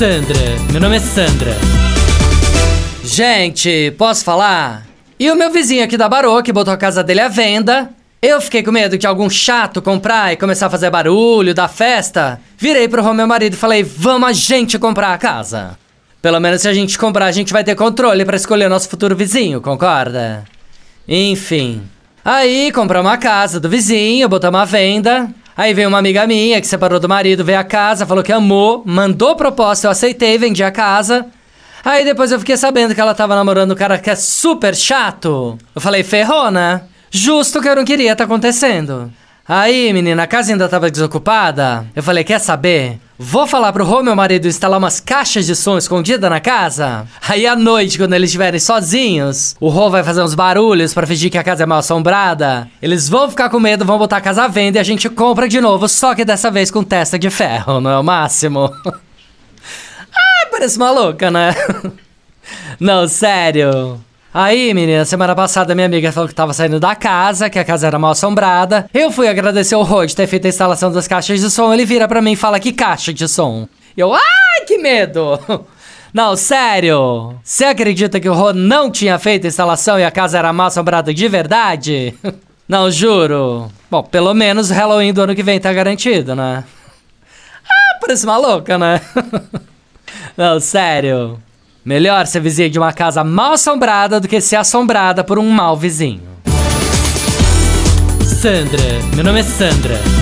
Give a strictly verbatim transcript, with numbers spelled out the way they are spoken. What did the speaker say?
Sandra. Meu nome é Sandra. Gente, posso falar? E o meu vizinho aqui da Barô, que botou a casa dele à venda. Eu fiquei com medo que algum chato comprar e começar a fazer barulho, dar festa. Virei pro meu marido e falei, vamos a gente comprar a casa. Pelo menos se a gente comprar, a gente vai ter controle pra escolher o nosso futuro vizinho, concorda? Enfim. Aí, compramos a casa do vizinho, botamos à venda. Aí veio uma amiga minha que separou do marido, veio a casa, falou que amou, mandou proposta, eu aceitei, vendi a casa. Aí depois eu fiquei sabendo que ela tava namorando um cara que é super chato. Eu falei, ferrou, né? Justo que eu não queria tá acontecendo. Aí, menina, a casa ainda tava desocupada. Eu falei, quer saber? Vou falar pro Rô, meu marido, instalar umas caixas de som escondidas na casa. Aí à noite, quando eles estiverem sozinhos, o Rô vai fazer uns barulhos pra fingir que a casa é mal assombrada. Eles vão ficar com medo, vão botar a casa à venda e a gente compra de novo, só que dessa vez com testa de ferro, não é o máximo? Parece uma louca, né? Não, sério. Aí, menina, semana passada minha amiga falou que tava saindo da casa, que a casa era mal assombrada. Eu fui agradecer o Rô de ter feito a instalação das caixas de som. Ele vira pra mim e fala, que caixa de som? Eu, ai, que medo! Não, sério. Você acredita que o Rô não tinha feito a instalação e a casa era mal assombrada de verdade? Não, juro. Bom, pelo menos o Halloween do ano que vem tá garantido, né? Ah, parece uma louca, né? Não, sério. Melhor ser vizinho de uma casa mal assombrada do que ser assombrada por um mau vizinho. Sandra, meu nome é Sandra.